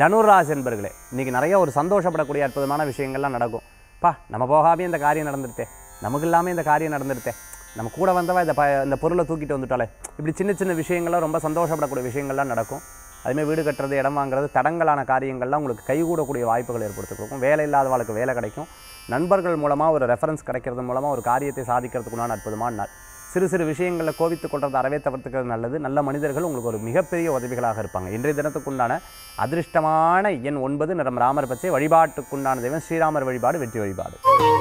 தனுராசி என்பர்களே, இன்றைக்கி நிறைய ஒரு சந்தோஷப்படக்கூடிய அற்புதமான விஷயங்கள்லாம் நடக்கும். பா, நம்ம போகாமே இந்த காரியம் நடந்துருத்தே, நமக்கு இல்லாமல் இந்த காரியம் நடந்துருத்தே, நம்ம கூட வந்தவா இந்த பொருளை தூக்கிட்டு வந்துட்டாலே, இப்படி சின்ன சின்ன விஷயங்கள்லாம் ரொம்ப சந்தோஷப்படக்கூடிய விஷயங்கள்லாம் நடக்கும். அதுமாதிரி வீடு கட்டுறது, இடம் வாங்குறது, தடங்கலான காரியங்கள்லாம் உங்களுக்கு கைகூடக்கூடிய வாய்ப்புகள் ஏற்படுத்தி கொடுக்கும். வேலை இல்லாதவாளுக்கு வேலை கிடைக்கும். நண்பர்கள் மூலமாக ஒரு ரெஃபரன்ஸ் கிடைக்கிறது மூலமாக ஒரு காரியத்தை சாதிக்கிறதுக்குள்ளான அற்புதமான நாள். சிறு சிறு விஷயங்களில் கோபித்துக் கொள்வது அறவே தவிர்த்துக்கிறது நல்லது. நல்ல மனிதர்கள் உங்களுக்கு ஒரு மிகப்பெரிய உதவிகளாக இருப்பாங்க. இன்றைய தினத்துக்குண்டான அதிர்ஷ்டமான எண் 9, நிறம் ராமர் பச்சை, வழிபாட்டுக்குண்டான தெய்வம் ஸ்ரீராமர் வழிபாடு, வெற்றி வழிபாடு.